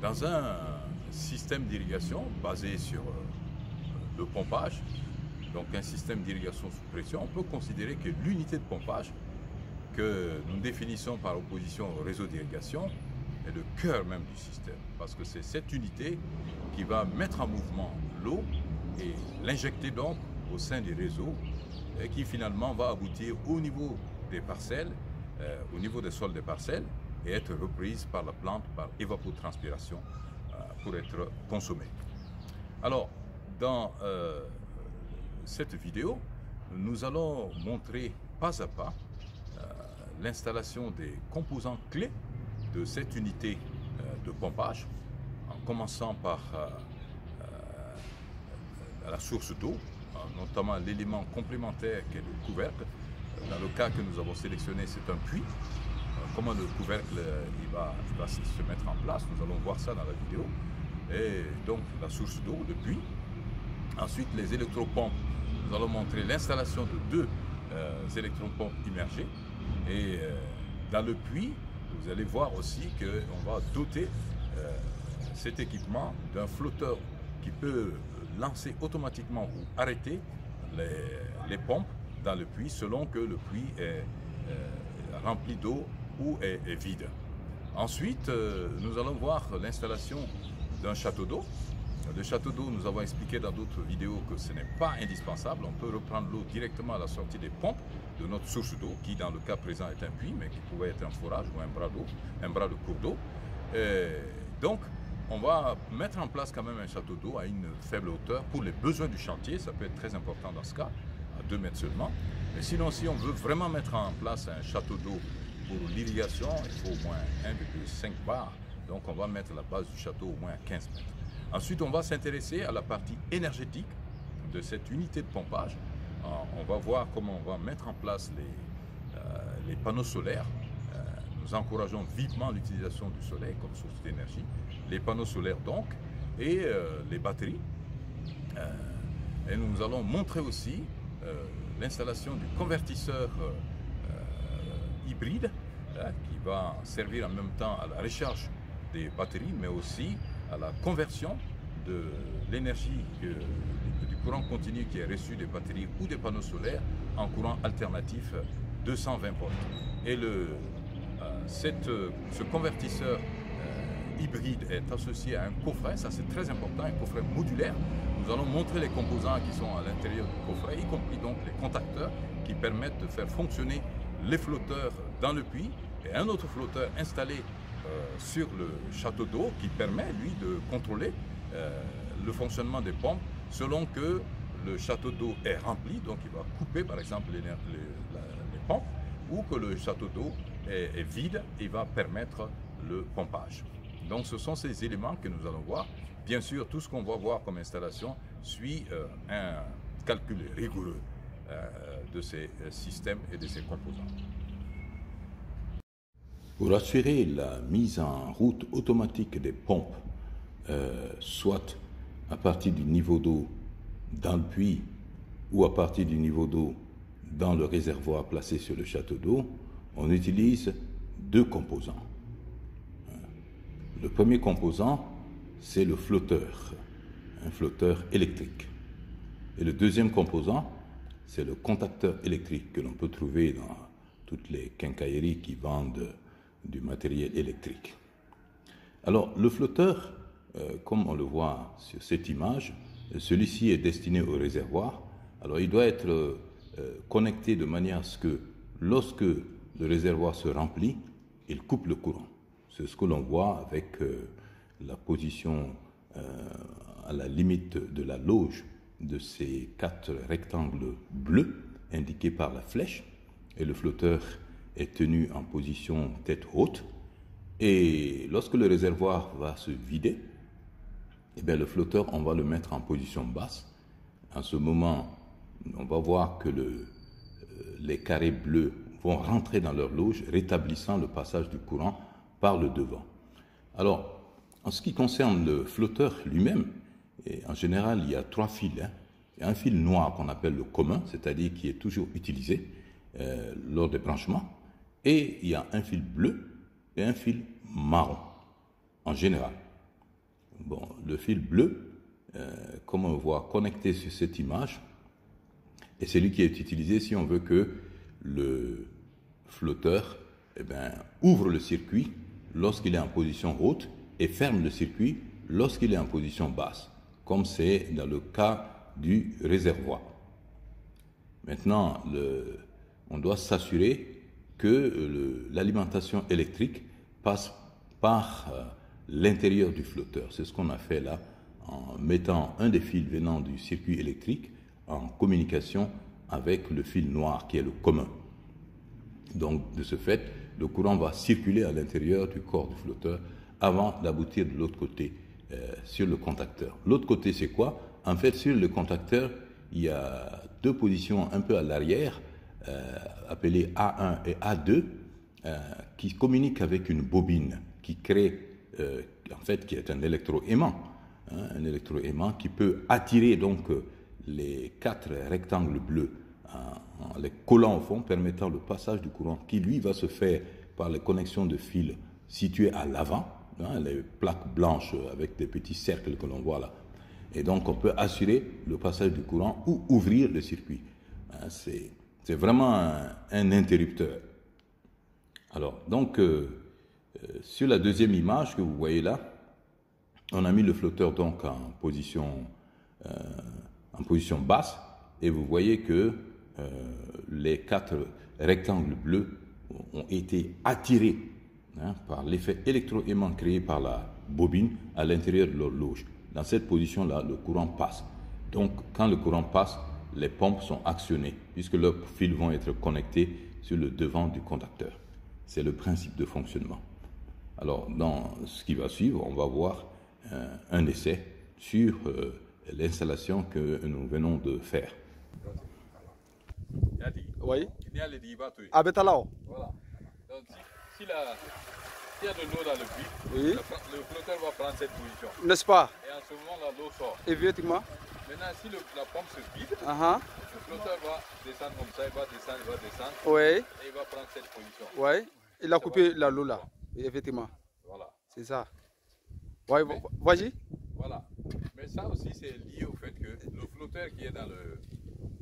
dans un système d'irrigation basé sur le pompage, donc un système d'irrigation sous pression, on peut considérer que l'unité de pompage que nous définissons par opposition au réseau d'irrigation est le cœur même du système, parce que c'est cette unité qui va mettre en mouvement l'eau et l'injecter donc au sein du réseau, et qui finalement va aboutir au niveau des parcelles, au niveau des sols des parcelles, et être reprise par la plante par évapotranspiration pour être consommée. Alors, dans cette vidéo, nous allons montrer pas à pas l'installation des composants clés de cette unité de pompage, en commençant par la source d'eau, notamment l'élément complémentaire qui est le couvercle. Dans le cas que nous avons sélectionné, c'est un puits. Comment le couvercle il va se mettre en place, nous allons voir ça dans la vidéo. Et donc la source d'eau, le puits. Ensuite, les électropompes, nous allons montrer l'installation de deux électropompes immergées. Et dans le puits, vous allez voir aussi qu'on va doter cet équipement d'un flotteur qui peut lancer automatiquement ou arrêter les pompes dans le puits selon que le puits est rempli d'eau ou est vide. Ensuite, nous allons voir l'installation d'un château d'eau. Le château d'eau, nous avons expliqué dans d'autres vidéos que ce n'est pas indispensable. On peut reprendre l'eau directement à la sortie des pompes de notre source d'eau, qui dans le cas présent est un puits, mais qui pouvait être un forage ou un bras d'eau, un bras de cours d'eau. Donc, on va mettre en place quand même un château d'eau à une faible hauteur pour les besoins du chantier. Ça peut être très important dans ce cas, à 2 mètres seulement. Mais sinon, si on veut vraiment mettre en place un château d'eau pour l'irrigation, il faut au moins 1,5 bar. Donc, on va mettre la base du château au moins à 15 mètres. Ensuite, on va s'intéresser à la partie énergétique de cette unité de pompage. On va voir comment on va mettre en place les panneaux solaires. Nous encourageons vivement l'utilisation du soleil comme source d'énergie. Les panneaux solaires donc, et les batteries. Et nous allons montrer aussi l'installation du convertisseur hybride qui va servir en même temps à la recharge des batteries, mais aussi à la conversion de l'énergie du courant continu qui est reçu des batteries ou des panneaux solaires en courant alternatif 220 volts. Et ce convertisseur hybride est associé à un coffret, ça c'est très important, un coffret modulaire. Nous allons montrer les composants qui sont à l'intérieur du coffret, y compris donc les contacteurs qui permettent de faire fonctionner les flotteurs dans le puits et un autre flotteur installé sur le château d'eau qui permet lui de contrôler le fonctionnement des pompes selon que le château d'eau est rempli, donc il va couper par exemple les pompes, ou que le château d'eau est vide et va permettre le pompage. Donc ce sont ces éléments que nous allons voir. Bien sûr, tout ce qu'on va voir comme installation suit un calcul rigoureux de ces systèmes et de ces composants. Pour assurer la mise en route automatique des pompes, soit à partir du niveau d'eau dans le puits ou à partir du niveau d'eau dans le réservoir placé sur le château d'eau, on utilise deux composants. Le premier composant, c'est le flotteur, un flotteur électrique. Et le deuxième composant, c'est le contacteur électrique que l'on peut trouver dans toutes les quincailleries qui vendent du matériel électrique. Alors, le flotteur, comme on le voit sur cette image, celui-ci est destiné au réservoir. Alors, il doit être connecté de manière à ce que, lorsque le réservoir se remplit, il coupe le courant. C'est ce que l'on voit avec la position à la limite de la loge de ces 4 rectangles bleus indiqués par la flèche. Et le flotteur est tenu en position tête haute, et lorsque le réservoir va se vider, eh bien le flotteur, on va le mettre en position basse. En ce moment, on va voir que les carrés bleus vont rentrer dans leur loge, rétablissant le passage du courant par le devant. Alors, en ce qui concerne le flotteur lui-même, en général, il y a 3 fils. Il y a un fil noir qu'on appelle le commun, c'est-à-dire qui est toujours utilisé lors des branchements. Et il y a un fil bleu et un fil marron, en général. le fil bleu, comme on voit connecté sur cette image, et c'est lui qui est utilisé si on veut que le flotteur ouvre le circuit lorsqu'il est en position haute et ferme le circuit lorsqu'il est en position basse, comme c'est dans le cas du réservoir. Maintenant, on doit s'assurer que l'alimentation électrique passe par l'intérieur du flotteur. C'est ce qu'on a fait là, en mettant un des fils venant du circuit électrique en communication avec le fil noir qui est le commun. Donc, de ce fait, le courant va circuler à l'intérieur du corps du flotteur avant d'aboutir de l'autre côté sur le contacteur. L'autre côté, c'est quoi? En fait, sur le contacteur, il y a deux positions un peu à l'arrière, appelées A1 et A2, qui communiquent avec une bobine qui crée, en fait, qui est un électroaimant, hein, un électroaimant qui peut attirer donc les quatre rectangles bleus en les collant au fond, permettant le passage du courant qui, lui, va se faire par les connexions de fils situées à l'avant, hein, les plaques blanches avec des petits cercles que l'on voit là. Et donc, on peut assurer le passage du courant ou ouvrir le circuit. Hein, c'est vraiment un interrupteur. Alors, donc, sur la deuxième image que vous voyez là, on a mis le flotteur donc en position basse, et vous voyez que les quatre rectangles bleus ont été attirés par l'effet électroaimant créé par la bobine à l'intérieur de l'horloge. Dans cette position-là, le courant passe. Donc, quand le courant passe, les pompes sont actionnées, puisque leurs fils vont être connectés sur le devant du contacteur. C'est le principe de fonctionnement. Alors, dans ce qui va suivre, on va voir un essai sur l'installation que nous venons de faire. Oui. Ah, voilà. Donc, s'il y a de l'eau dans le puits, oui, le flotteur va prendre cette position. N'est-ce pas? Et en ce moment-là, l'eau sort. Évidemment. Maintenant, si la pompe se vide, le flotteur va descendre comme ça, il va descendre. Oui. Et il va prendre cette position. Oui. Il a coupé l'eau là. Oui, effectivement. Voilà. C'est ça. Oui, vas-y. Voilà. Mais ça aussi, c'est lié au fait que le flotteur qui est dans le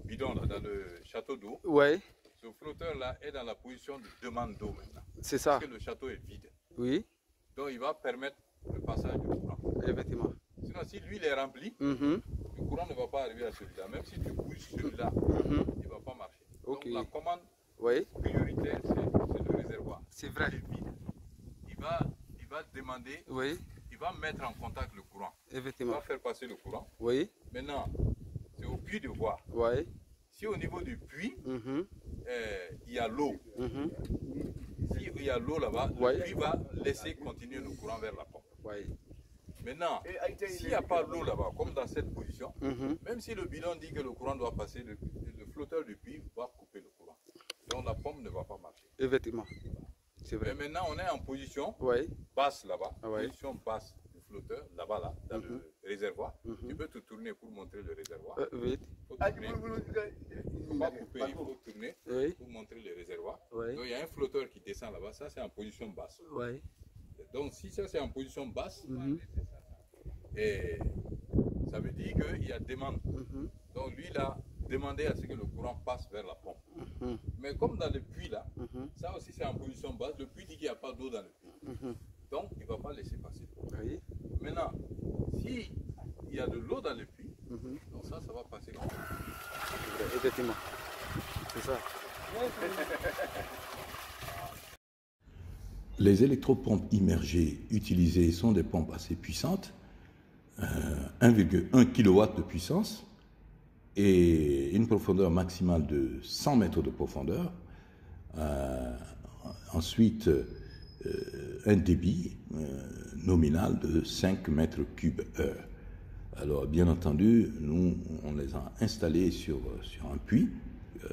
bidon, là, dans le château d'eau, oui, ce flotteur-là est dans la position de demande d'eau maintenant. C'est ça. Parce que le château est vide. Oui. Donc il va permettre le passage du courant. Effectivement. Sinon, si l'huile est remplie, le courant ne va pas arriver à celui-là. Même si tu pousses celui-là, il ne va pas marcher. Okay. Donc la commande prioritaire, c'est le réservoir. C'est vrai. Il va demander, il va mettre en contact le courant. Effectivement. Il va faire passer le courant. Oui. Maintenant, c'est au puits de voir. Oui. Si au niveau du puits, il y a l'eau, si il y a l'eau là-bas, le puits va laisser continuer le courant vers la pompe. Maintenant, s'il n'y a pas l'eau là-bas, comme dans cette position, même si le bidon dit que le courant doit passer, le flotteur du puits va couper le courant. Donc la pompe ne va pas marcher. Effectivement, c'est vrai. Mais maintenant, on est en position basse là-bas, position basse du flotteur, là-bas, là, dans le réservoir. Tu peux te tourner pour montrer le réservoir. Il ne faut pas couper, il faut tourner pour montrer le réservoir. Donc il y a un flotteur qui descend là-bas, ça c'est en position basse. Donc si ça c'est en position basse, et ça veut dire qu'il y a demande. Donc lui il a demandé à ce que le courant passe vers la pompe. Mais comme dans le puits là, ça aussi c'est en position basse, le puits dit qu'il n'y a pas d'eau dans le puits. Donc il ne va pas laisser passer. Maintenant, s'il y a de l'eau dans le puits, donc ça va passer. Effectivement, c'est ça. Les électropompes immergées utilisées sont des pompes assez puissantes, 1,1 kW de puissance et une profondeur maximale de 100 mètres de profondeur. Ensuite, un débit nominal de 5 mètres cubes heure. Alors, bien entendu, nous, on les a installés sur un puits,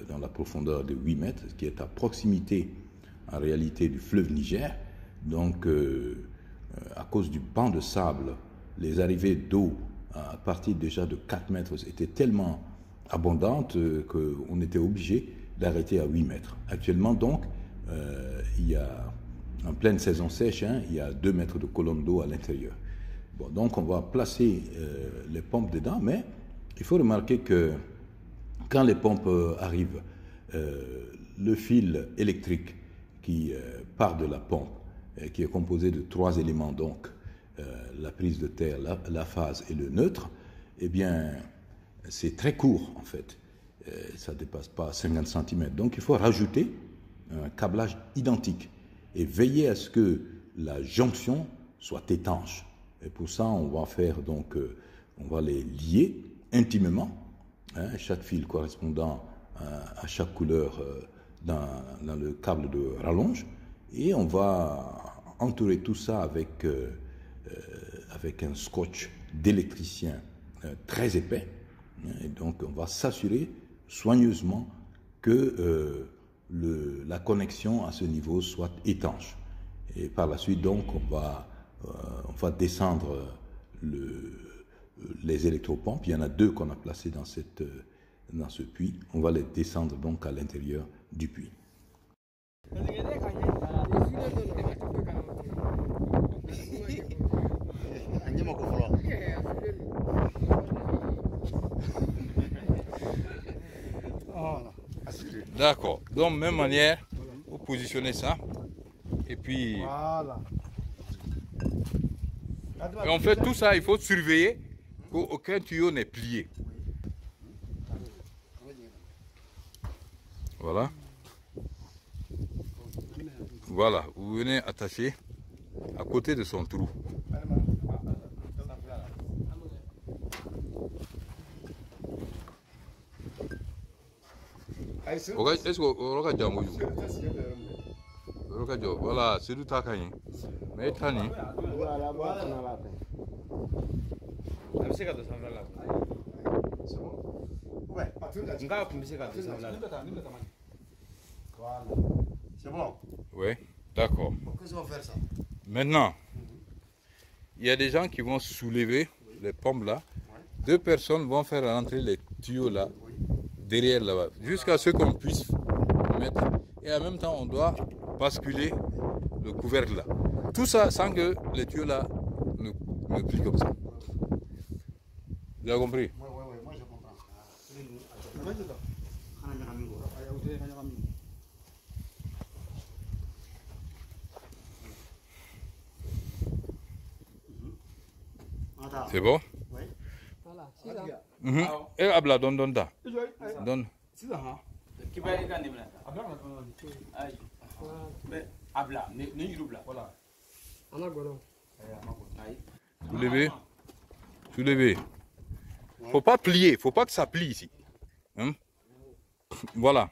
dans la profondeur de 8 mètres, qui est à proximité, en réalité, du fleuve Niger. Donc, à cause du banc de sable, les arrivées d'eau, à partir déjà de 4 mètres, étaient tellement abondantes qu'on était obligé d'arrêter à 8 mètres. Actuellement, donc, il y a, en pleine saison sèche, il y a 2 mètres de colonne d'eau à l'intérieur. Bon, donc on va placer les pompes dedans, mais il faut remarquer que quand les pompes arrivent, le fil électrique qui part de la pompe, qui est composé de trois éléments, donc la prise de terre, la phase et le neutre, eh bien c'est très court en fait, ça ne dépasse pas 50 cm. Donc il faut rajouter un câblage identique et veiller à ce que la jonction soit étanche. Et pour ça, on va faire donc, on va les lier intimement, hein, chaque fil correspondant à chaque couleur dans le câble de rallonge, et on va entourer tout ça avec, avec un scotch d'électricien très épais. Et donc on va s'assurer soigneusement que la connexion à ce niveau soit étanche. Et par la suite donc on va descendre les électropompes. Il y en a deux qu'on a placées dans ce puits. On va les descendre donc à l'intérieur du puits. D'accord, donc même manière, vous positionnez ça et puis voilà. Et on fait tout ça, il faut surveiller qu'aucun tuyau n'est plié. Voilà. Voilà, vous venez attacher à côté de son trou. Voilà, c'est du tacaï. Mais tani. C'est bon. Oui, d'accord. Maintenant, il y a des gens qui vont soulever les pommes là. Deux personnes vont faire rentrer les tuyaux là, derrière là-bas, jusqu'à ce qu'on puisse mettre. Et en même temps, on doit basculer le couvercle là. Tout ça sans que les tuyaux là ne plient comme ça. Vous avez compris? Oui, oui, oui, moi je comprends. C'est bon? Oui. Voilà, c'est là. Et Abla, donne. Donne. C'est là, hein? Qui va aller dans les bras? Abla, Abla, voilà. Soulevez. Soulevez. Faut pas plier, faut pas que ça plie ici. Hein? Voilà.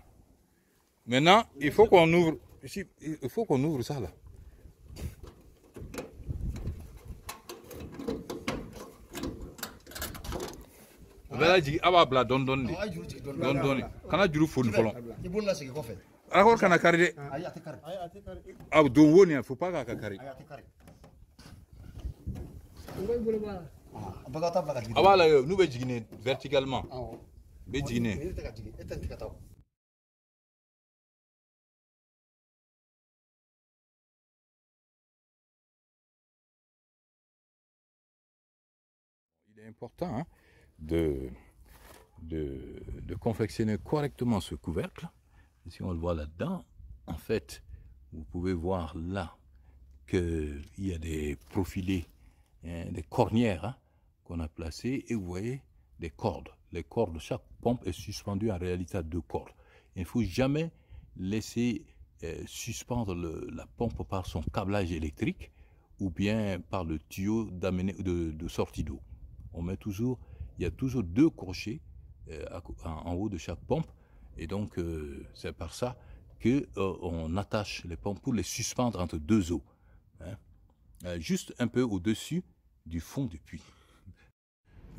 Maintenant, il faut qu'on ouvre. Ici, il faut qu'on ouvre ça là. Il est important, hein, de confectionner correctement ce couvercle. Si on le voit là-dedans, en fait, vous pouvez voir là qu'il y a des profilés, hein, des cornières, hein, qu'on a placées, et vous voyez des cordes. Les cordes, chaque pompe est suspendue en réalité à deux cordes. Il ne faut jamais laisser suspendre la pompe par son câblage électrique ou bien par le tuyau de sortie d'eau. On met toujours... Il y a toujours deux crochets en haut de chaque pompe, et donc c'est par ça que on attache les pompes pour les suspendre entre deux eaux, hein, juste un peu au-dessus du fond du puits.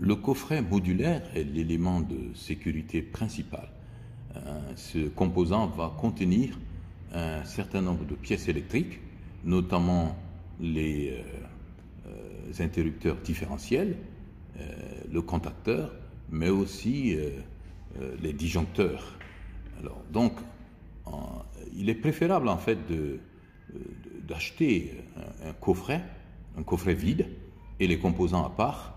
Le coffret modulaire est l'élément de sécurité principal. Ce composant va contenir un certain nombre de pièces électriques, notamment les interrupteurs différentiels, le contacteur, mais aussi les disjoncteurs. Alors, donc, il est préférable en fait d'acheter un coffret vide et les composants à part,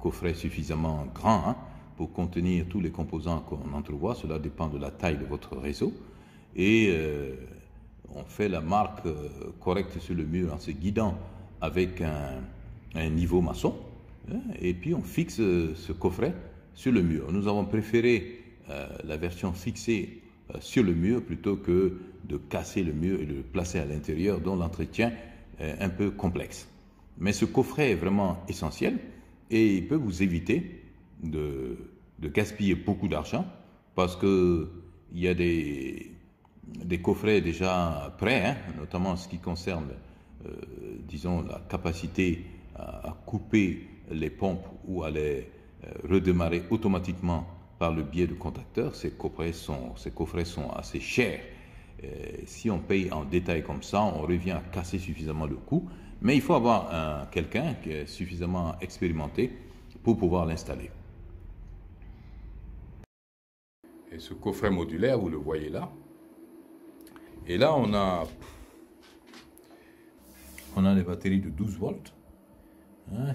coffret suffisamment grand pour contenir tous les composants qu'on entrevoit, cela dépend de la taille de votre réseau, et on fait la marque correcte sur le mur en se guidant avec un niveau maçon, et puis on fixe ce coffret sur le mur. Nous avons préféré la version fixée sur le mur plutôt que de casser le mur et de le placer à l'intérieur, dont l'entretien est un peu complexe. Mais ce coffret est vraiment essentiel et il peut vous éviter de gaspiller beaucoup d'argent, parce qu'il y a des coffrets déjà prêts, notamment en ce qui concerne, disons, la capacité à couper les pompes ou à les redémarrer automatiquement par le biais de contacteurs. Ces coffrets sont assez chers. Si on paye en détail comme ça, on revient à casser suffisamment le coût, mais il faut avoir quelqu'un qui est suffisamment expérimenté pour pouvoir l'installer. Et ce coffret modulaire, vous le voyez là. Et là, on a des batteries de 12 volts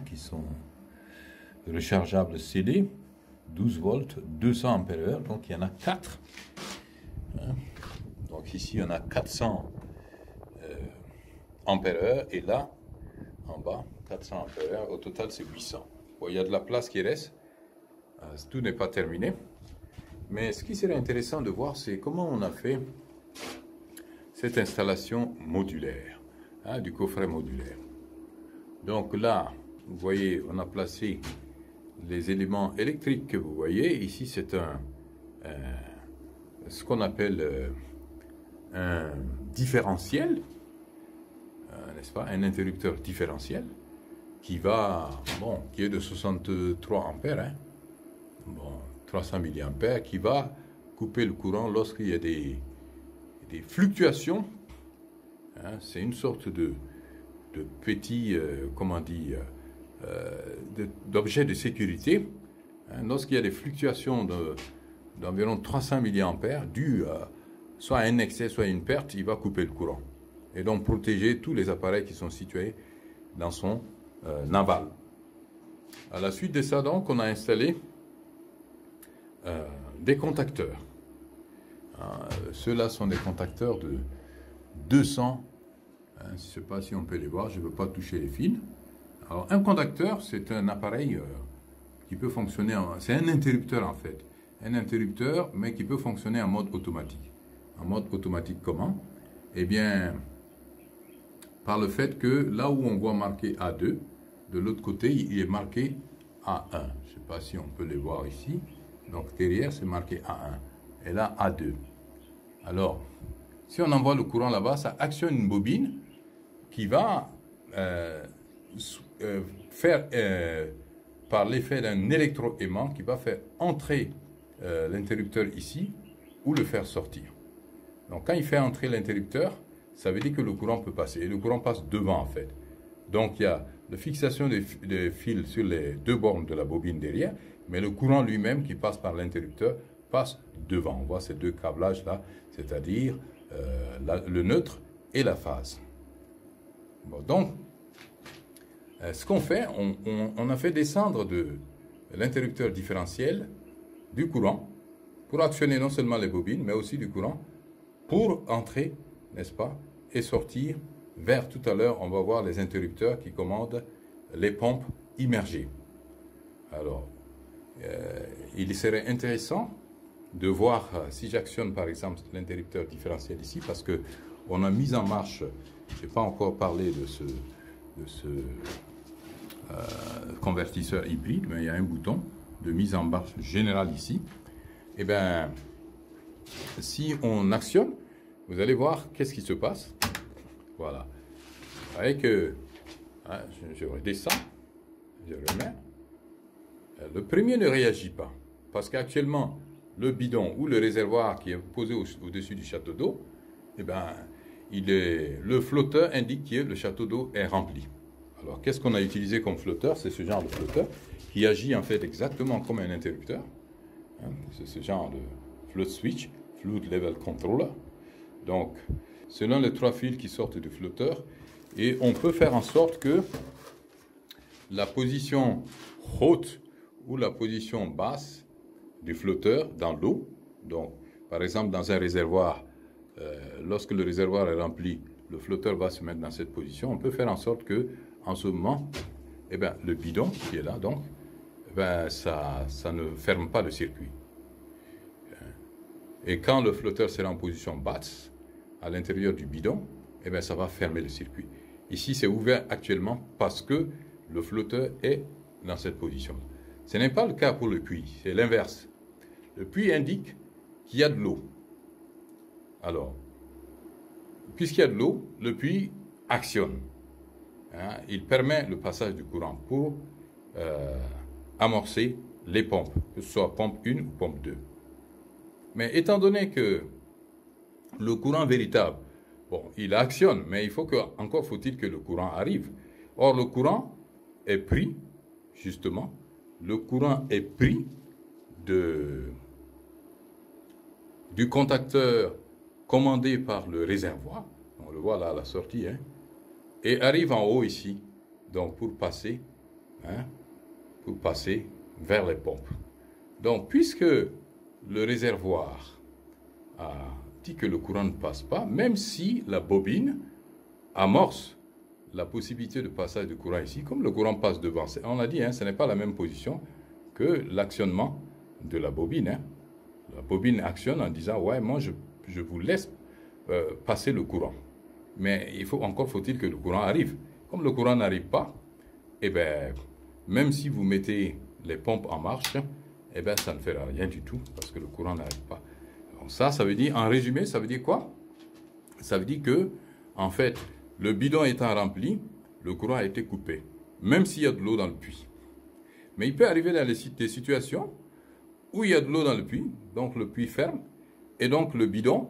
qui sont rechargeables CD, 12 volts, 200 ampères-heure, donc il y en a 4. Donc ici, on a 400 ampères-heure et là, en bas, 400 ampères-heure. Au total, c'est 800. Bon, il y a de la place qui reste, tout n'est pas terminé. Mais ce qui serait intéressant de voir, c'est comment on a fait cette installation modulaire, du coffret modulaire. Donc là, vous voyez, on a placé les éléments électriques que vous voyez. Ici, c'est ce qu'on appelle un différentiel, n'est-ce pas, un interrupteur différentiel qui va, bon, qui est de 63 ampères, bon, 300 mA, qui va couper le courant lorsqu'il y a des fluctuations. C'est une sorte de petit, comment dire, d'objet de sécurité. Lorsqu'il y a des fluctuations d'environ 300 mA, dues soit à un excès, soit à une perte, il va couper le courant. Et donc protéger tous les appareils qui sont situés dans son aval. À la suite de ça, donc, on a installé des contacteurs. Ceux-là sont des contacteurs de 200, je ne sais pas si on peut les voir, je ne veux pas toucher les fils. Alors un contacteur, c'est un appareil qui peut fonctionner, c'est un interrupteur en fait, un interrupteur, mais qui peut fonctionner en mode automatique. En mode automatique comment? Eh bien, par le fait que là où on voit marqué A2, de l'autre côté, il est marqué A1. Je ne sais pas si on peut les voir ici. Donc derrière, c'est marqué A1 et là A2. Alors, si on envoie le courant là-bas, ça actionne une bobine qui va faire, par l'effet d'un électroaimant, qui va faire entrer l'interrupteur ici ou le faire sortir. Donc quand il fait entrer l'interrupteur, ça veut dire que le courant peut passer. Et le courant passe devant en fait. Donc il y a la fixation des fils sur les deux bornes de la bobine derrière, mais le courant lui-même qui passe par l'interrupteur passe devant. On voit ces deux câblages-là, c'est-à-dire le neutre et la phase. Bon, donc, ce qu'on fait, on a fait descendre de l'interrupteur différentiel du courant pour actionner non seulement les bobines, mais aussi du courant pour entrer, n'est-ce pas, et sortir vers, tout à l'heure, on va voir les interrupteurs qui commandent les pompes immergées. Alors, il serait intéressant de voir si j'actionne par exemple l'interrupteur différentiel ici, parce que on a mis en marche, je n'ai pas encore parlé de ce convertisseur hybride, mais il y a un bouton de mise en marche générale ici. Et bien, si on actionne, vous allez voir qu'est-ce qui se passe. Voilà. Vous voyez que je redescends, je remets. Le premier ne réagit pas, parce qu'actuellement, le bidon ou le réservoir qui est posé au-dessus du château d'eau, eh ben, le flotteur indique que le château d'eau est rempli. Alors, qu'est-ce qu'on a utilisé comme flotteur? C'est ce genre de flotteur qui agit en fait exactement comme un interrupteur. C'est ce genre de float switch, flood level controller. Donc, selon les trois fils qui sortent du flotteur, et on peut faire en sorte que la position haute ou la position basse du flotteur dans l'eau. Donc, par exemple, dans un réservoir, lorsque le réservoir est rempli, le flotteur va se mettre dans cette position. On peut faire en sorte que, en ce moment, eh bien, le bidon qui est là, donc, eh bien, ça ne ferme pas le circuit. Et quand le flotteur sera en position basse, à l'intérieur du bidon, eh bien, ça va fermer le circuit. Ici, c'est ouvert actuellement parce que le flotteur est dans cette position. Ce n'est pas le cas pour le puits, c'est l'inverse. Le puits indique qu'il y a de l'eau. Alors, puisqu'il y a de l'eau, le puits actionne. Hein, il permet le passage du courant pour amorcer les pompes, que ce soit pompe 1 ou pompe 2. Mais étant donné que le courant véritable, bon, il actionne, mais il faut que, encore faut-il que le courant arrive. Or, le courant est pris, justement, le courant est pris du contacteur commandé par le réservoir. On le voit là à la sortie, hein, et arrive en haut ici, donc pour passer vers les pompes. Donc, puisque le réservoir a dit que le courant ne passe pas, même si la bobine amorce la possibilité de passage du courant ici, comme le courant passe devant, on a dit, hein, ce n'est pas la même position que l'actionnement de la bobine. Hein. La bobine actionne en disant, ouais, moi je vous laisse passer le courant. Mais encore faut-il que le courant arrive. Comme le courant n'arrive pas, eh bien, même si vous mettez les pompes en marche, eh bien, ça ne fera rien du tout parce que le courant n'arrive pas. Donc ça veut dire, en résumé, ça veut dire quoi? Ça veut dire que, en fait, le bidon étant rempli, le courant a été coupé, même s'il y a de l'eau dans le puits. Mais il peut arriver dans des situations où il y a de l'eau dans le puits, donc le puits ferme, et donc le bidon,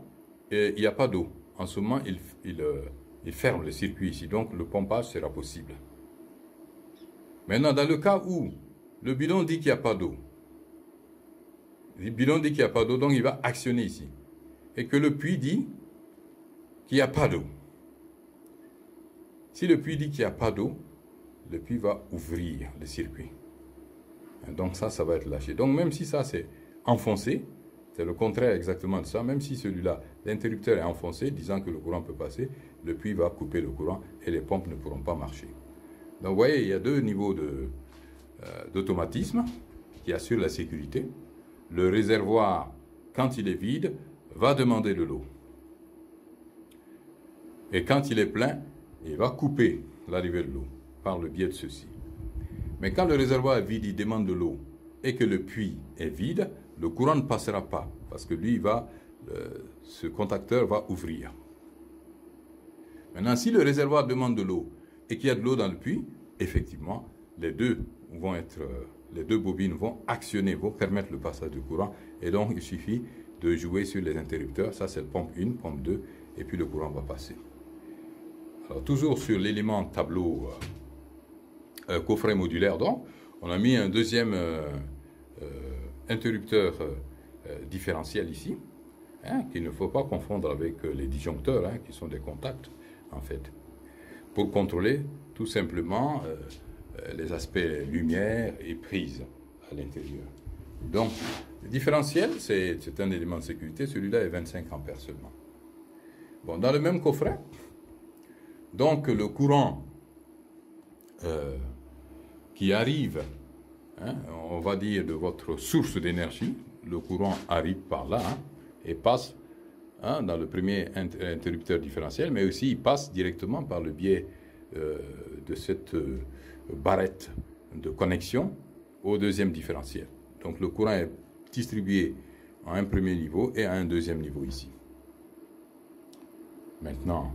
il n'y a pas d'eau. En ce moment, il ferme le circuit ici, donc le pompage sera possible. Maintenant, dans le cas où le bidon dit qu'il n'y a pas d'eau, le bidon dit qu'il n'y a pas d'eau, donc il va actionner ici. Et que le puits dit qu'il n'y a pas d'eau. Si le puits dit qu'il n'y a pas d'eau, le puits va ouvrir le circuit. Et donc ça va être lâché. Donc même si ça c'est enfoncé, c'est le contraire exactement de ça, même si celui-là, l'interrupteur est enfoncé, disant que le courant peut passer, le puits va couper le courant et les pompes ne pourront pas marcher. Donc vous voyez, il y a deux niveaux d'automatisme qui assurent la sécurité. Le réservoir, quand il est vide, va demander de l'eau. Et quand il est plein, il va couper l'arrivée de l'eau par le biais de ceci. Mais quand le réservoir est vide, il demande de l'eau et que le puits est vide, le courant ne passera pas parce que lui, ce contacteur va ouvrir. Maintenant, si le réservoir demande de l'eau et qu'il y a de l'eau dans le puits, effectivement, les deux bobines vont actionner, vont permettre le passage du courant. Et donc, il suffit de jouer sur les interrupteurs. Ça, c'est pompe 1, pompe 2, et puis le courant va passer. Alors, toujours sur l'élément tableau coffret modulaire, donc, on a mis un deuxième interrupteur différentiel ici, hein, qu'il ne faut pas confondre avec les disjoncteurs, hein, qui sont des contacts, en fait, pour contrôler tout simplement les aspects lumière et prise à l'intérieur. Donc, le différentiel, c'est un élément de sécurité. Celui-là est 25 ampères seulement. Bon, dans le même coffret, donc le courant qui arrive, hein, on va dire de votre source d'énergie, le courant arrive par là, hein, et passe, hein, dans le premier interrupteur différentiel, mais aussi il passe directement par le biais de cette barrette de connexion au deuxième différentiel. Donc le courant est distribué à un premier niveau et à un deuxième niveau ici. Maintenant,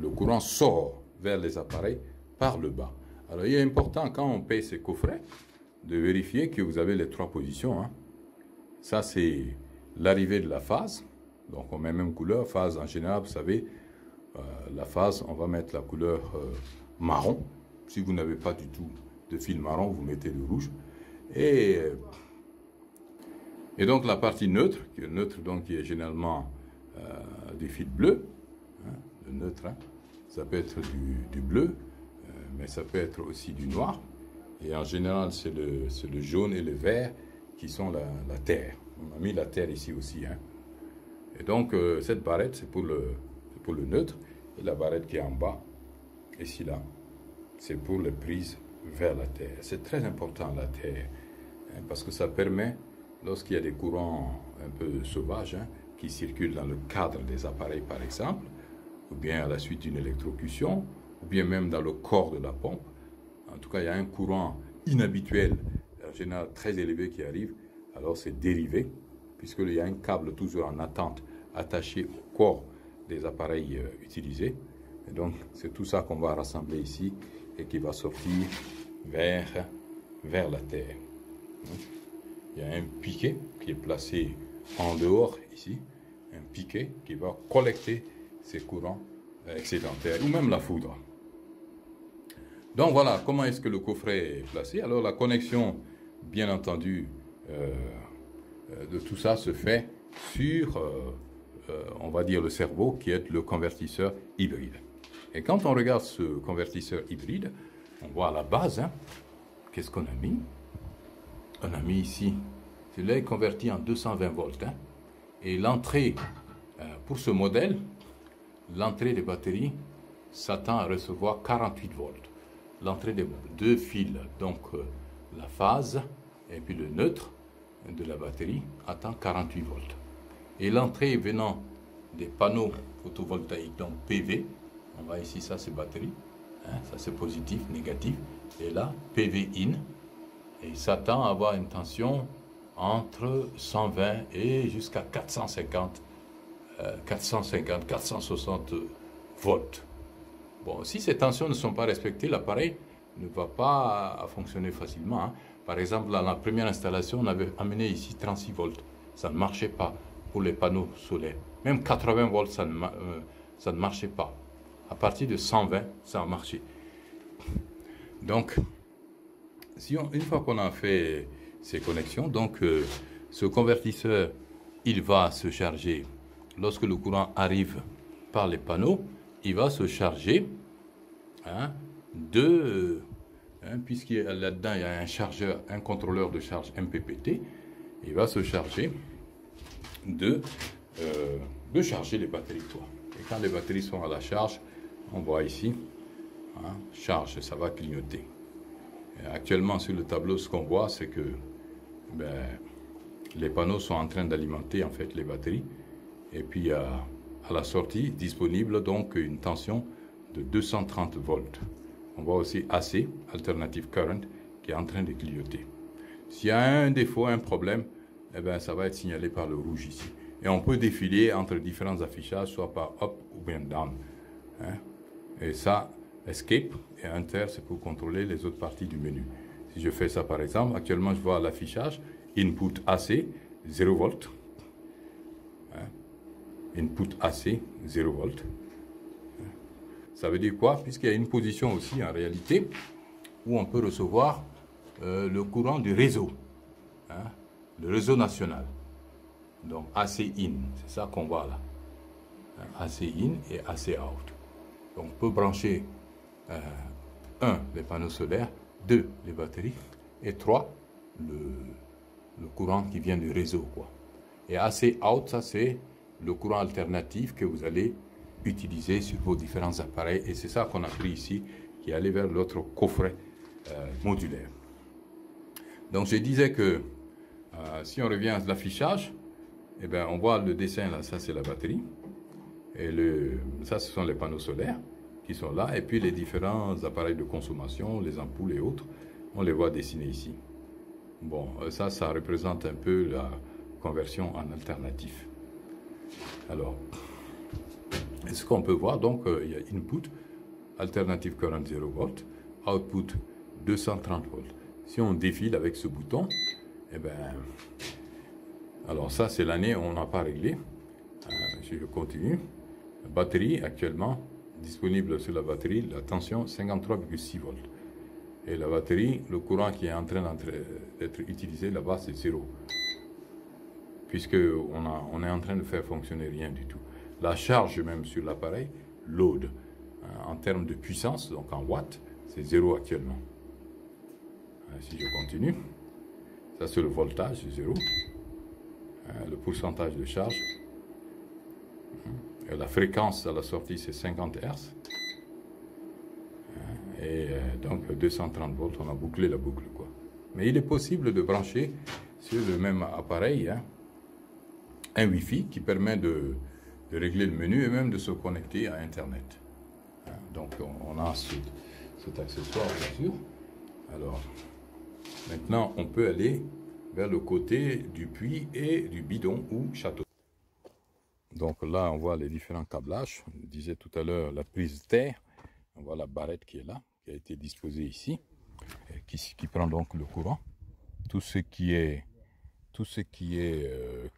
le courant sort vers les appareils par le bas. Alors il est important, quand on paye ces coffrets, de vérifier que vous avez les trois positions, hein. Ça c'est l'arrivée de la phase, donc on met même couleur, phase en général, vous savez, la phase, on va mettre la couleur marron. Si vous n'avez pas du tout de fil marron, vous mettez le rouge. Et donc la partie neutre, qui est généralement du fil bleu, hein, le neutre, hein, ça peut être du bleu, mais ça peut être aussi du noir. Et en général, c'est le jaune et le vert qui sont la terre. On a mis la terre ici aussi, hein. Et donc, cette barrette, c'est pour le neutre. Et la barrette qui est en bas, ici, là, c'est pour les prises vers la terre. C'est très important, la terre, hein, parce que ça permet, lorsqu'il y a des courants un peu sauvages, hein, qui circulent dans le cadre des appareils, par exemple, ou bien à la suite d'une électrocution, ou bien même dans le corps de la pompe. En tout cas, il y a un courant inhabituel, en général très élevé, qui arrive. Alors, c'est dérivé, puisqu'il y a un câble toujours en attente, attaché au corps des appareils utilisés. Et donc, c'est tout ça qu'on va rassembler ici et qui va sortir vers la terre. Il y a un piquet qui est placé en dehors, ici. Un piquet qui va collecter ces courants excédentaires, ou même la foudre. Donc voilà, comment est-ce que le coffret est placé? Alors la connexion, bien entendu, de tout ça se fait sur, on va dire, le cerveau, qui est le convertisseur hybride. Et quand on regarde ce convertisseur hybride, on voit à la base, hein, qu'est-ce qu'on a mis? On a mis ici, celui-là est converti en 220 volts. Hein, et l'entrée, pour ce modèle, l'entrée des batteries s'attend à recevoir 48 volts. L'entrée des deux fils, donc la phase et puis le neutre de la batterie, atteint 48 volts. Et l'entrée venant des panneaux photovoltaïques, donc PV, on va ici, ça c'est batterie, hein, ça c'est positif, négatif, et là PV in, et il s'attend à avoir une tension entre 120 et jusqu'à 460 volts. Bon, si ces tensions ne sont pas respectées, l'appareil ne va pas fonctionner facilement, hein. Par exemple, dans la première installation, on avait amené ici 36 volts. Ça ne marchait pas pour les panneaux solaires. Même 80 volts, ça ne marchait pas. À partir de 120, ça a marché. Donc, si on, une fois qu'on a fait ces connexions, donc, ce convertisseur, il va se charger. Lorsque le courant arrive par les panneaux, il va se charger, hein, puisqu'il y a là-dedans, il y a un chargeur, un contrôleur de charge MPPT, il va se charger de charger les batteries. Et quand les batteries sont à la charge, on voit ici, hein, charge, ça va clignoter. Et actuellement, sur le tableau, ce qu'on voit, c'est que les panneaux sont en train d'alimenter en fait les batteries. Et puis, à la sortie, disponible donc une tension de 230 volts. On voit aussi AC, Alternative Current, qui est en train de clignoter. S'il y a un défaut, un problème, eh bien, ça va être signalé par le rouge ici. Et on peut défiler entre différents affichages, soit par up ou bien down. Hein? Et ça, Escape et Enter, c'est pour contrôler les autres parties du menu. Si je fais ça par exemple, actuellement je vois l'affichage Input AC, 0 volts. Hein? Input AC, 0 volt. Ça veut dire quoi? Puisqu'il y a une position aussi, en réalité, où on peut recevoir le courant du réseau, hein, le réseau national. Donc, AC in, c'est ça qu'on voit là. AC in et AC out. Donc, on peut brancher, 1, les panneaux solaires, 2, les batteries, et 3, le courant qui vient du réseau, quoi. Et AC out, ça c'est le courant alternatif que vous allez utiliser sur vos différents appareils. Et c'est ça qu'on a pris ici, qui est allé vers l'autre coffret modulaire. Donc je disais que si on revient à l'affichage, eh bien, on voit le dessin là, ça c'est la batterie. Et ça ce sont les panneaux solaires qui sont là. Et puis les différents appareils de consommation, les ampoules et autres, on les voit dessinés ici. Bon, ça représente un peu la conversion en alternatif. Alors, ce qu'on peut voir, donc, il y a input, alternative current 0 volt, output 230 volts. Si on défile avec ce bouton, eh bien, alors ça, c'est l'année où on n'a pas réglé. Si je continue, batterie actuellement, disponible sur la batterie, la tension 53,6 volts. Et la batterie, le courant qui est en train d'être utilisé là-bas, c'est 0. Puisqu'on est en train de faire fonctionner rien du tout. La charge même sur l'appareil, load, en termes de puissance, donc en watts, C'est 0 actuellement. Si je continue, ça c'est le voltage, 0. Le pourcentage de charge. Et la fréquence à la sortie, c'est 50 Hz. Et donc 230 volts, on a bouclé la boucle, quoi. Mais il est possible de brancher sur le même appareil un Wi-Fi qui permet de régler le menu et même de se connecter à Internet. Donc on a cet accessoire, bien sûr. Alors maintenant, on peut aller vers le côté du puits et du bidon ou château. Donc là, on voit les différents câblages. Je disais tout à l'heure la prise terre. On voit la barrette qui est là, qui a été disposée ici, qui prend donc le courant. Tout ce qui est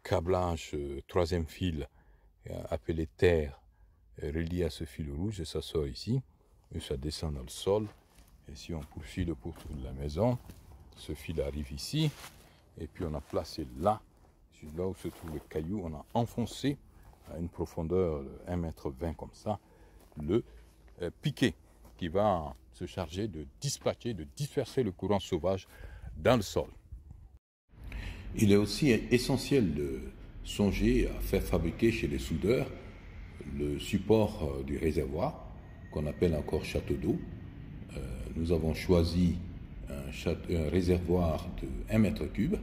câblage troisième fil, appelé terre, relié à ce fil rouge, et ça sort ici, et ça descend dans le sol. Et si on poursuit le pourtour de la maison, ce fil arrive ici, et puis on a placé là, là où se trouve le caillou, on a enfoncé à une profondeur de 1,20 m comme ça, le piquet qui va se charger de dispatcher, de disperser le courant sauvage dans le sol. Il est aussi essentiel de songer à faire fabriquer chez les soudeurs le support du réservoir qu'on appelle encore château d'eau. Nous avons choisi un réservoir de 1 m3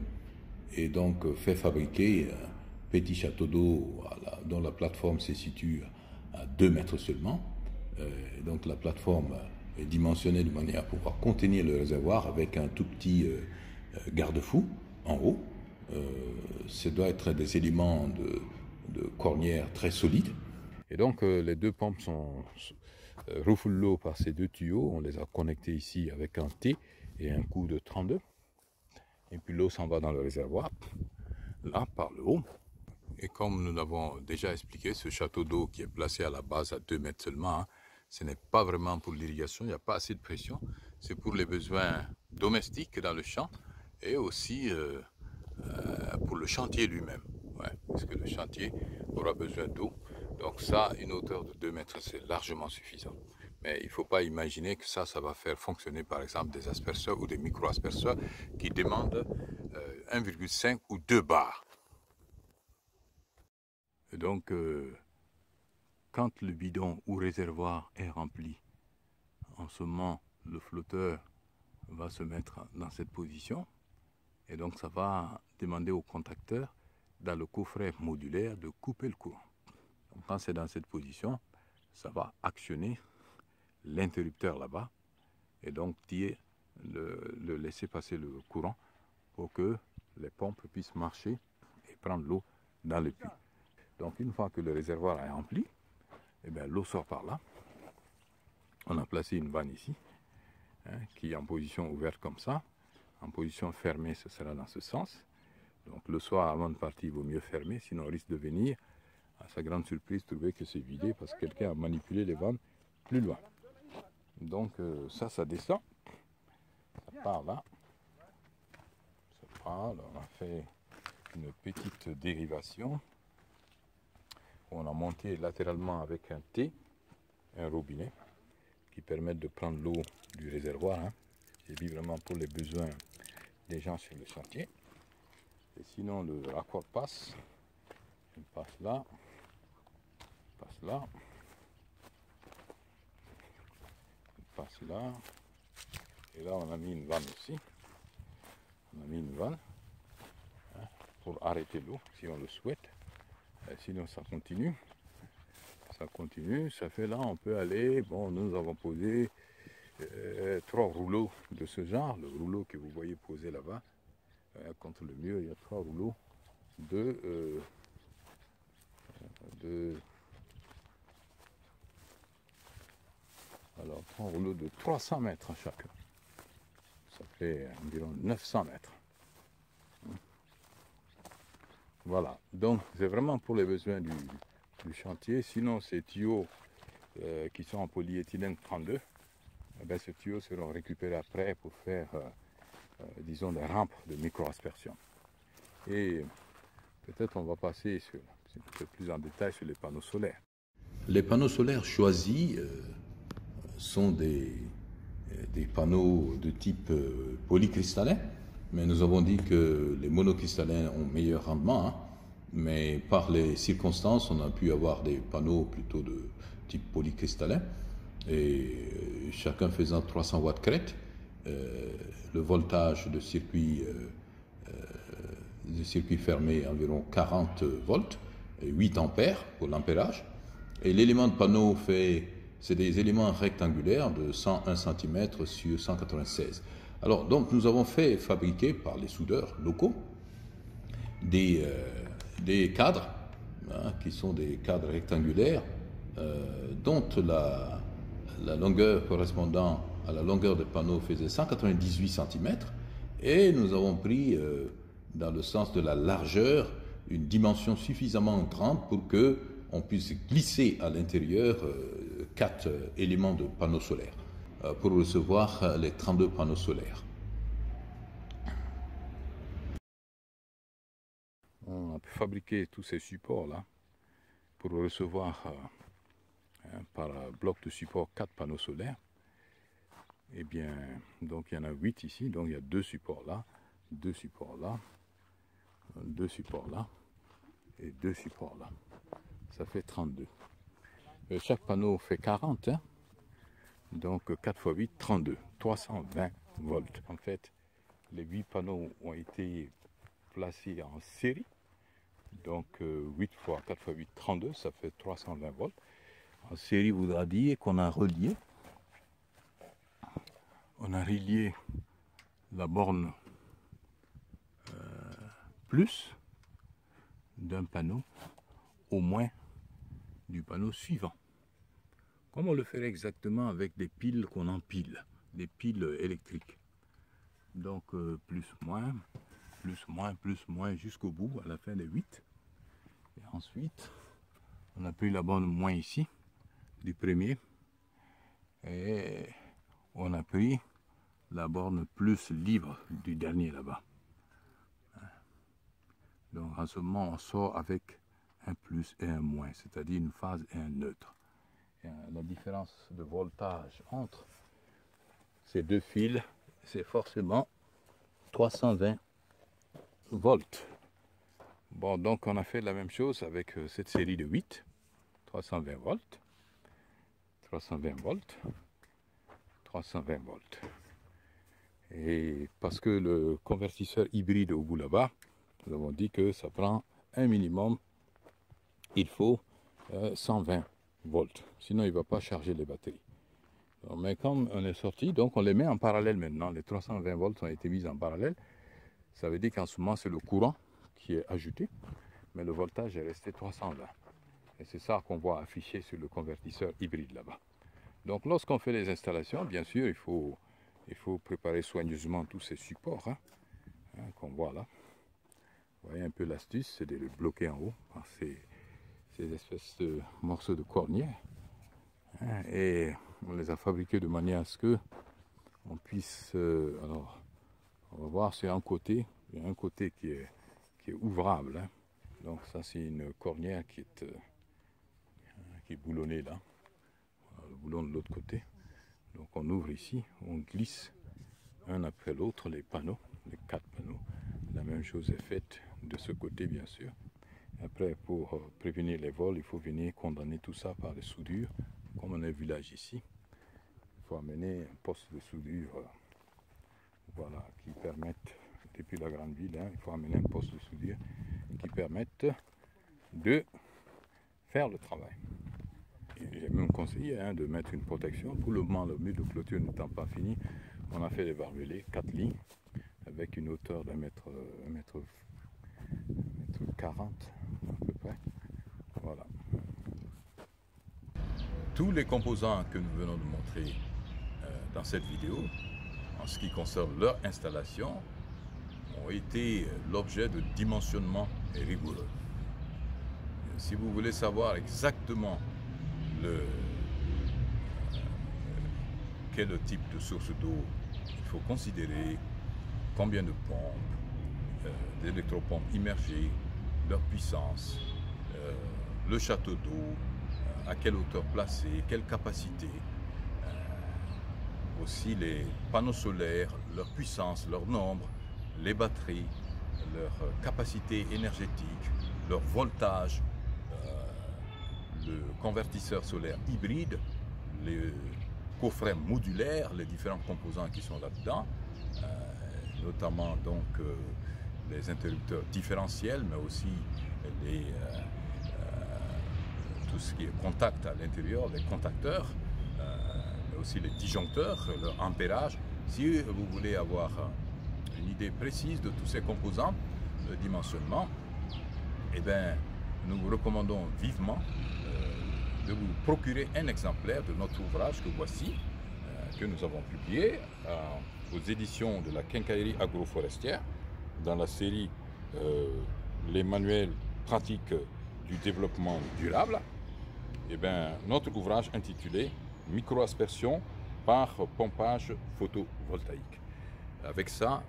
et donc fait fabriquer un petit château d'eau dont la plateforme se situe à 2 mètres seulement. Donc la plateforme est dimensionnée de manière à pouvoir contenir le réservoir avec un tout petit garde-fou en haut. Ça doit être des éléments de cornière très solides. Et donc les deux pompes refoulent l'eau par ces deux tuyaux. On les a connectés ici avec un T et un coup de 32. Et puis l'eau s'en va dans le réservoir, là par le haut. Et comme nous l'avons déjà expliqué, ce château d'eau qui est placé à la base à 2 mètres seulement, ce n'est pas vraiment pour l'irrigation, il n'y a pas assez de pression. C'est pour les besoins domestiques dans le champ et aussi pour le chantier lui-même. Parce que le chantier aura besoin d'eau. Donc ça, une hauteur de 2 mètres, c'est largement suffisant. Mais il ne faut pas imaginer que ça va faire fonctionner par exemple des asperceurs ou des micro-asperceurs qui demandent 1,5 ou 2 bars. Et donc, quand le bidon ou réservoir est rempli, en ce moment, le flotteur va se mettre dans cette position. Et donc, ça va demander au contacteur, dans le coffret modulaire, de couper le courant. Donc, quand c'est dans cette position, ça va actionner l'interrupteur là-bas et donc laisser passer le courant pour que les pompes puissent marcher et prendre l'eau dans le puits. Donc une fois que le réservoir est rempli, l'eau sort par là. On a placé une vanne ici, qui est en position ouverte comme ça. En position fermée, ce sera dans ce sens. Donc le soir, avant de partir, il vaut mieux fermer, sinon on risque de venir, à sa grande surprise, trouver que c'est vidé parce que quelqu'un a manipulé les vannes plus loin. Donc ça descend, ça part là, ça part, on a fait une petite dérivation. On a monté latéralement avec un T, un robinet, qui permet de prendre l'eau du réservoir. C'est vraiment pour les besoins des gens sur le chantier. Et sinon, le raccord passe. Il passe là, il passe là, il passe là. Et là, on a mis une vanne aussi. On a mis une vanne pour arrêter l'eau, si on le souhaite. Et sinon ça continue, ça fait là, on peut aller, nous avons posé 3 rouleaux de ce genre, le rouleau que vous voyez posé là-bas, contre le mur, il y a 3 rouleaux alors 3 rouleaux de 300 mètres chacun, ça fait environ 900 mètres. Voilà, donc c'est vraiment pour les besoins du chantier. Sinon, ces tuyaux qui sont en polyéthylène 32, ces tuyaux seront récupérés après pour faire, disons, des rampes de micro-aspersion. Et peut-être on va passer plus en détail sur les panneaux solaires. Les panneaux solaires choisis sont des des panneaux de type polycristallin, mais nous avons dit que les monocristallins ont meilleur rendement, hein, mais par les circonstances, on a pu avoir des panneaux plutôt de type polycristallin, et chacun faisant 300 watts crête, le voltage de circuit fermé environ 40 volts, 8 ampères pour l'ampérage, et l'élément de panneau fait... C'est des éléments rectangulaires de 101 cm sur 196. Alors, donc, nous avons fait fabriquer par les soudeurs locaux des cadres, hein, qui sont des cadres rectangulaires dont la longueur correspondant à la longueur des panneaux faisait 198 cm. Et nous avons pris, dans le sens de la largeur, une dimension suffisamment grande pour que on puisse glisser à l'intérieur 4 éléments de panneaux solaires pour recevoir les 32 panneaux solaires. On a pu fabriquer tous ces supports-là pour recevoir par bloc de support 4 panneaux solaires. Et bien, donc il y en a 8 ici, donc il y a 2 supports là, 2 supports là, 2 supports là et 2 supports là. Ça fait 32. Chaque panneau fait 40, hein? Donc 4 x 8, 32, 320 volts. En fait, les 8 panneaux ont été placés en série, donc 8 x 4 x 8, 32, ça fait 320 volts. En série voudra dire qu'on a relié, la borne plus d'un panneau au moins du panneau suivant. Comme on le ferait exactement avec des piles qu'on empile, des piles électriques. Donc plus, moins, plus, moins, plus, moins jusqu'au bout, à la fin des 8. Et ensuite, on a pris la borne moins ici, du premier. Et on a pris la borne plus libre du dernier là-bas. Donc en ce moment, on sort avec un plus et un moins, c'est-à-dire une phase et un neutre. Et la différence de voltage entre ces 2 fils, c'est forcément 320 volts. Bon, donc on a fait la même chose avec cette série de 8, 320 volts, 320 volts, 320 volts. Et parce que le convertisseur hybride au bout là-bas, nous avons dit que ça prend un minimum, il faut 120 volts, sinon il ne va pas charger les batteries. Alors, mais comme on est sorti, donc on les met en parallèle maintenant, les 320 volts ont été mis en parallèle, ça veut dire qu'en ce moment c'est le courant qui est ajouté, mais le voltage est resté 320. Et c'est ça qu'on voit affiché sur le convertisseur hybride là-bas. Donc lorsqu'on fait les installations, bien sûr, il faut préparer soigneusement tous ces supports, hein, qu'on voit là. Vous voyez un peu l'astuce, c'est de les bloquer en haut par ces espèces de morceaux de cornières, hein, et on les a fabriqués de manière à ce que on puisse alors on va voir, c'est un côté, il y a un côté qui est ouvrable, hein. Donc ça c'est une cornière qui est boulonnée là, voilà, le boulon de l'autre côté, donc on ouvre ici, on glisse un après l'autre les panneaux, les 4 panneaux, la même chose est faite de ce côté bien sûr. Après, pour prévenir les vols, il faut venir condamner tout ça par les soudures. Comme on a un village ici, il faut amener un poste de soudure, voilà, qui permette, depuis la grande ville, hein, il faut amener un poste de soudure qui permette de faire le travail. J'ai même conseillé, hein, de mettre une protection. Pour le moment, le mur de clôture n'étant pas fini, on a fait des barbelés, 4 lignes, avec une hauteur d'un mètre, 1m40. À peu près. Voilà. Tous les composants que nous venons de montrer dans cette vidéo, en ce qui concerne leur installation, ont été l'objet de dimensionnement rigoureux. Et si vous voulez savoir exactement quel type de source d'eau, il faut considérer combien de pompes, d'électropompes immergées, leur puissance, le château d'eau, à quelle hauteur placé, quelle capacité. aussi les panneaux solaires, leur puissance, leur nombre, les batteries, leur capacité énergétique, leur voltage, le convertisseur solaire hybride, les coffrets modulaires, les différents composants qui sont là-dedans, notamment donc les interrupteurs différentiels, mais aussi les, tout ce qui est contact à l'intérieur, les contacteurs, mais aussi les disjoncteurs, leur ampérage. Si vous voulez avoir une idée précise de tous ces composants, le dimensionnement, eh bien, nous vous recommandons vivement de vous procurer un exemplaire de notre ouvrage que voici, que nous avons publié aux éditions de la Quincaillerie agroforestière dans la série Les manuels pratiques du développement durable. Eh bien, notre ouvrage intitulé Microaspersion par pompage photovoltaïque. Avec ça,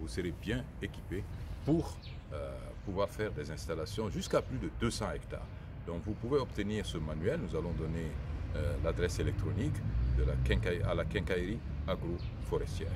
vous serez bien équipé pour pouvoir faire des installations jusqu'à plus de 200 hectares. Donc vous pouvez obtenir ce manuel. Nous allons donner l'adresse électronique à la Quincaillerie agroforestière.